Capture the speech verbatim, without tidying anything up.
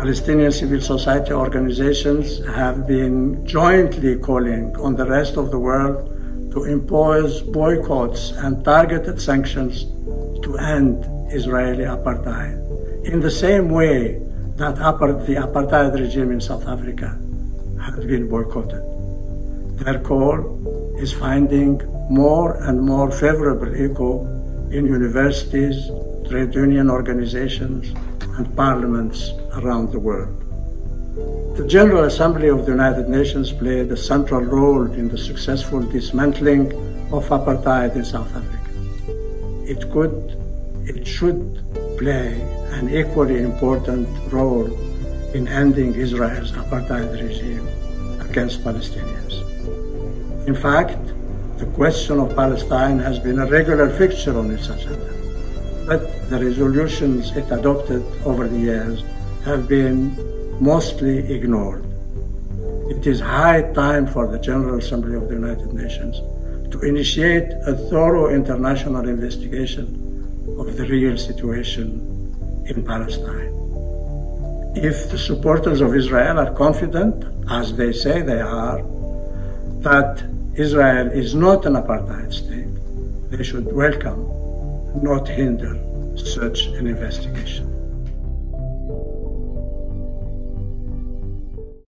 Palestinian civil society organizations have been jointly calling on the rest of the world to impose boycotts and targeted sanctions to end Israeli apartheid, in the same way that the apartheid regime in South Africa had been boycotted. Their call is finding more and more favorable echo in universities, trade union organizations, and parliaments around the world. The General Assembly of the United Nations played a central role in the successful dismantling of apartheid in South Africa. It could, it should play an equally important role in ending Israel's apartheid regime against Palestinians. In fact, the question of Palestine has been a regular fixture on its agenda, but the resolutions it adopted over the years have been mostly ignored. It is high time for the General Assembly of the United Nations to initiate a thorough international investigation of the real situation in Palestine. If the supporters of Israel are confident, as they say they are, that Israel is not an apartheid state, they should welcome, not hinder, such an investigation.